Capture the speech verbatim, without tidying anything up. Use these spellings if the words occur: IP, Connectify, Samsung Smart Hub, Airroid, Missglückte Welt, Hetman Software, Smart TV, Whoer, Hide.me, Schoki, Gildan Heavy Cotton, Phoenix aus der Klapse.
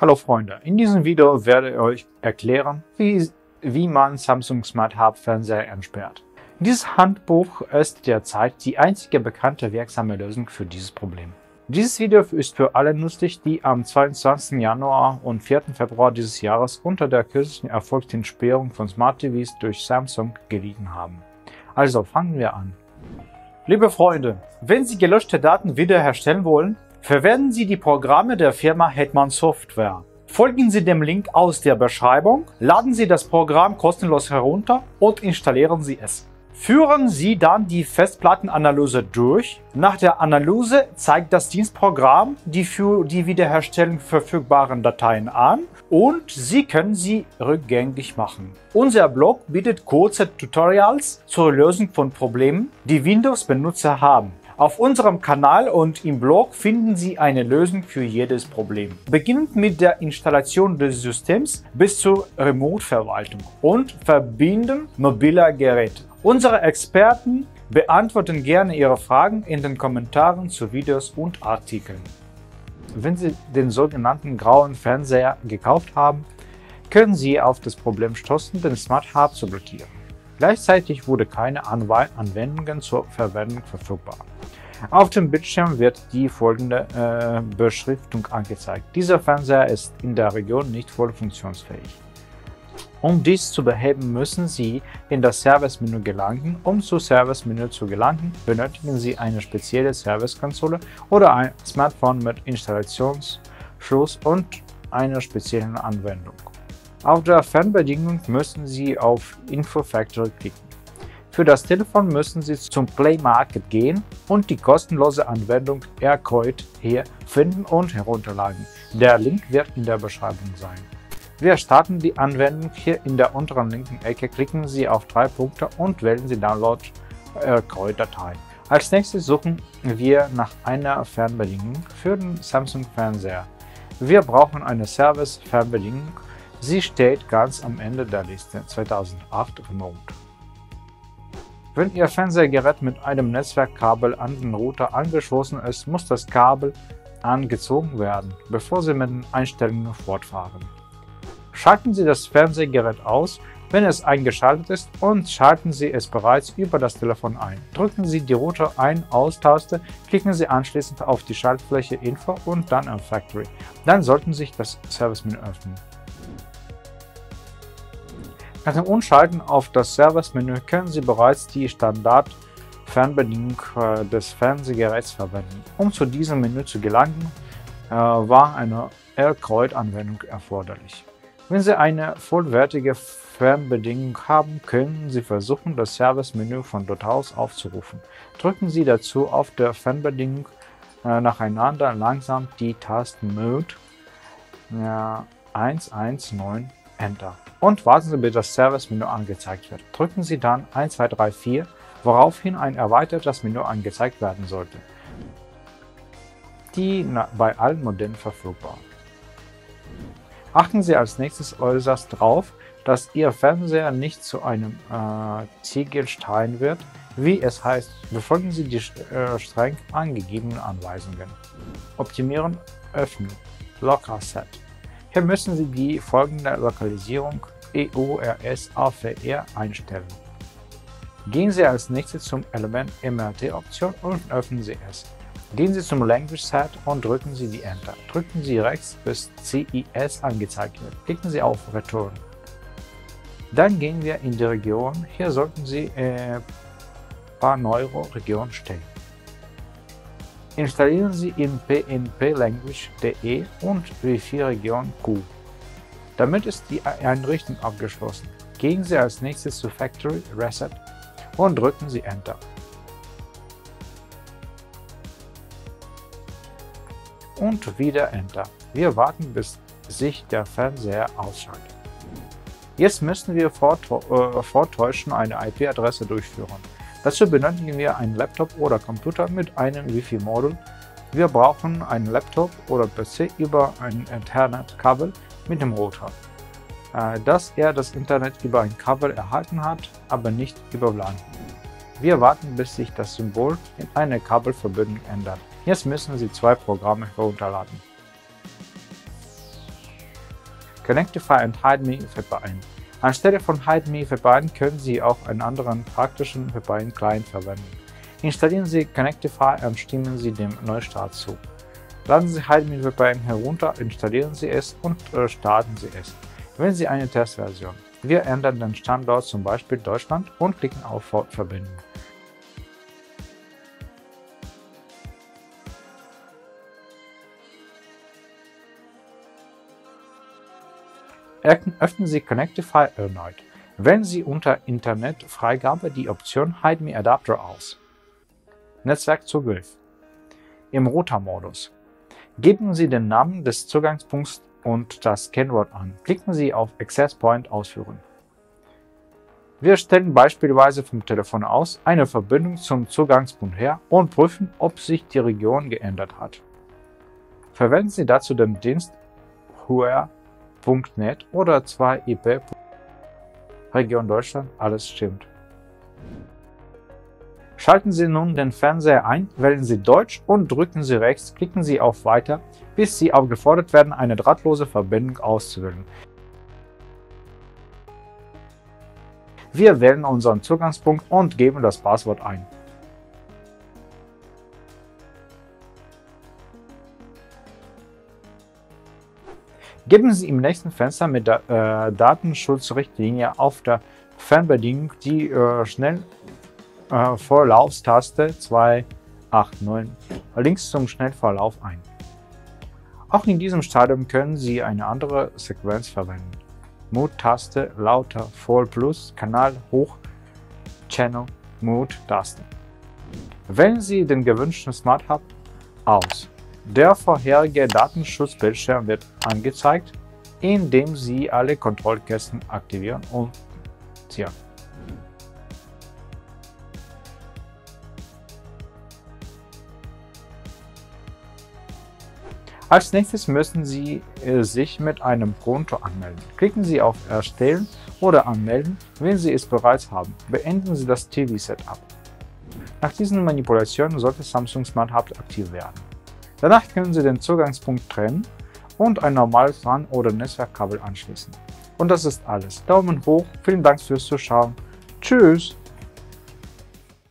Hallo Freunde, in diesem Video werde ich euch erklären, wie, wie man Samsung Smart Hub Fernseher entsperrt. Dieses Handbuch ist derzeit die einzige bekannte wirksame Lösung für dieses Problem. Dieses Video ist für alle nützlich, die am zweiundzwanzigsten Januar und vierten Februar dieses Jahres unter der kürzlichen erfolgten Entsperrung von Smart T Vs durch Samsung gelitten haben. Also fangen wir an. Liebe Freunde, wenn Sie gelöschte Daten wiederherstellen wollen, verwenden Sie die Programme der Firma Hetman Software. Folgen Sie dem Link aus der Beschreibung, laden Sie das Programm kostenlos herunter und installieren Sie es. Führen Sie dann die Festplattenanalyse durch. Nach der Analyse zeigt das Dienstprogramm die für die Wiederherstellung verfügbaren Dateien an und Sie können sie rückgängig machen. Unser Blog bietet kurze Tutorials zur Lösung von Problemen, die Windows-Benutzer haben. Auf unserem Kanal und im Blog finden Sie eine Lösung für jedes Problem, beginnend mit der Installation des Systems bis zur Remote-Verwaltung und Verbinden mobiler Geräte. Unsere Experten beantworten gerne Ihre Fragen in den Kommentaren zu Videos und Artikeln. Wenn Sie den sogenannten grauen Fernseher gekauft haben, können Sie auf das Problem stoßen, den Smart Hub zu blockieren. Gleichzeitig wurde keine Anwendungen zur Verwendung verfügbar. Auf dem Bildschirm wird die folgende äh, Beschriftung angezeigt. Dieser Fernseher ist in der Region nicht voll funktionsfähig. Um dies zu beheben, müssen Sie in das Service-Menü gelangen. Um zu Service-Menü zu gelangen, benötigen Sie eine spezielle Service-Konsole oder ein Smartphone mit Installationsschluss und einer speziellen Anwendung. Auf der Fernbedienung müssen Sie auf Info Factory klicken. Für das Telefon müssen Sie zum Play Market gehen und die kostenlose Anwendung Airroid hier finden und herunterladen. Der Link wird in der Beschreibung sein. Wir starten die Anwendung. Hier in der unteren linken Ecke klicken Sie auf drei Punkte und wählen Sie Download Airroid-Datei. Als nächstes suchen wir nach einer Fernbedienung für den Samsung-Fernseher. Wir brauchen eine Service-Fernbedienung. Sie steht ganz am Ende der Liste zweitausendacht Remote. Wenn Ihr Fernsehgerät mit einem Netzwerkkabel an den Router angeschlossen ist, muss das Kabel angezogen werden, bevor Sie mit den Einstellungen fortfahren. Schalten Sie das Fernsehgerät aus, wenn es eingeschaltet ist, und schalten Sie es bereits über das Telefon ein. Drücken Sie die Router-Ein-Aus-Taste, klicken Sie anschließend auf die Schaltfläche Info und dann auf Factory. Dann sollten Sie das Service-Menü öffnen. Nach dem Umschalten auf das Service-Menü können Sie bereits die Standard-Fernbedienung des Fernsehgeräts verwenden. Um zu diesem Menü zu gelangen, war eine Airroid-Anwendung erforderlich. Wenn Sie eine vollwertige Fernbedienung haben, können Sie versuchen, das Service-Menü von dort aus aufzurufen. Drücken Sie dazu auf der Fernbedienung nacheinander langsam die Tasten Mode eins eins neun Enter und warten Sie, bis das Service-Menü angezeigt wird. Drücken Sie dann eins zwei drei vier, woraufhin ein erweitertes Menü angezeigt werden sollte, die bei allen Modellen verfügbar. Achten Sie als nächstes äußerst darauf, dass Ihr Fernseher nicht zu einem äh, Ziegelstein wird, wie es heißt. Befolgen Sie die äh, streng angegebenen Anweisungen. Optimieren, öffnen, Locker Set. Hier müssen Sie die folgende Lokalisierung E U R S A V R einstellen. Gehen Sie als nächstes zum Element M R T-Option und öffnen Sie es. Gehen Sie zum Language Set und drücken Sie die Enter. Drücken Sie rechts, bis C I S angezeigt wird. Klicken Sie auf Return. Dann gehen wir in die Region. Hier sollten Sie äh, Pan-Euro-Region stehen. Installieren Sie in P N P Language Punkt D E und W vier Region Q. Damit ist die Einrichtung abgeschlossen. Gehen Sie als nächstes zu Factory Reset und drücken Sie Enter. Und wieder Enter. Wir warten, bis sich der Fernseher ausschaltet. Jetzt müssen wir äh, vortäuschen eine I P-Adresse durchführen. Dazu benötigen wir einen Laptop oder Computer mit einem Wi-Fi-Modul. Wir brauchen einen Laptop oder P C über ein Ethernet-Kabel mit dem Router, äh, dass er das Internet über ein Kabel erhalten hat, aber nicht über W LAN. Wir warten, bis sich das Symbol in eine Kabelverbindung ändert. Jetzt müssen Sie zwei Programme herunterladen. Connectify und Hide.me verbauen. Anstelle von Hide.me verbauen können Sie auch einen anderen praktischen Verbauen-Client verwenden. Installieren Sie Connectify und stimmen Sie dem Neustart zu. Laden Sie Hide.me verbauen herunter, installieren Sie es und äh, starten Sie es. Wählen Sie eine Testversion. Wir ändern den Standort, zum Beispiel Deutschland, und klicken auf Fortverbinden. Öffnen Sie Connectify erneut. Wählen Sie unter Internetfreigabe die Option Hide.me Adapter aus. Netzwerkzugriff. Im Router-Modus. Geben Sie den Namen des Zugangspunkts und das Kennwort an. Klicken Sie auf Access Point ausführen. Wir stellen beispielsweise vom Telefon aus eine Verbindung zum Zugangspunkt her und prüfen, ob sich die Region geändert hat. Verwenden Sie dazu den Dienst Whoer Punkt net oder zwei I P. Region Deutschland, alles stimmt. Schalten Sie nun den Fernseher ein, wählen Sie Deutsch und drücken Sie rechts, klicken Sie auf Weiter, bis Sie aufgefordert werden, eine drahtlose Verbindung auszuwählen. Wir wählen unseren Zugangspunkt und geben das Passwort ein. Geben Sie im nächsten Fenster mit der äh, Datenschutzrichtlinie auf der Fernbedienung die äh, Schnellvorlaufstaste zwei acht neun links zum Schnellverlauf ein. Auch in diesem Stadium können Sie eine andere Sequenz verwenden. Mute-Taste, Lauter, Voll Plus, Kanal, Hoch, Channel, Mute-Taste. Wählen Sie den gewünschten Smart Hub aus. Der vorherige Datenschutzbildschirm wird angezeigt, indem Sie alle Kontrollkästen aktivieren und ziehen. Als nächstes müssen Sie sich mit einem Konto anmelden. Klicken Sie auf Erstellen oder Anmelden, wenn Sie es bereits haben. Beenden Sie das T V-Setup. Nach diesen Manipulationen sollte Samsung Smart Hub aktiv werden. Danach können Sie den Zugangspunkt trennen und ein normales LAN- oder Netzwerkkabel anschließen. Und das ist alles. Daumen hoch, vielen Dank fürs Zuschauen. Tschüss!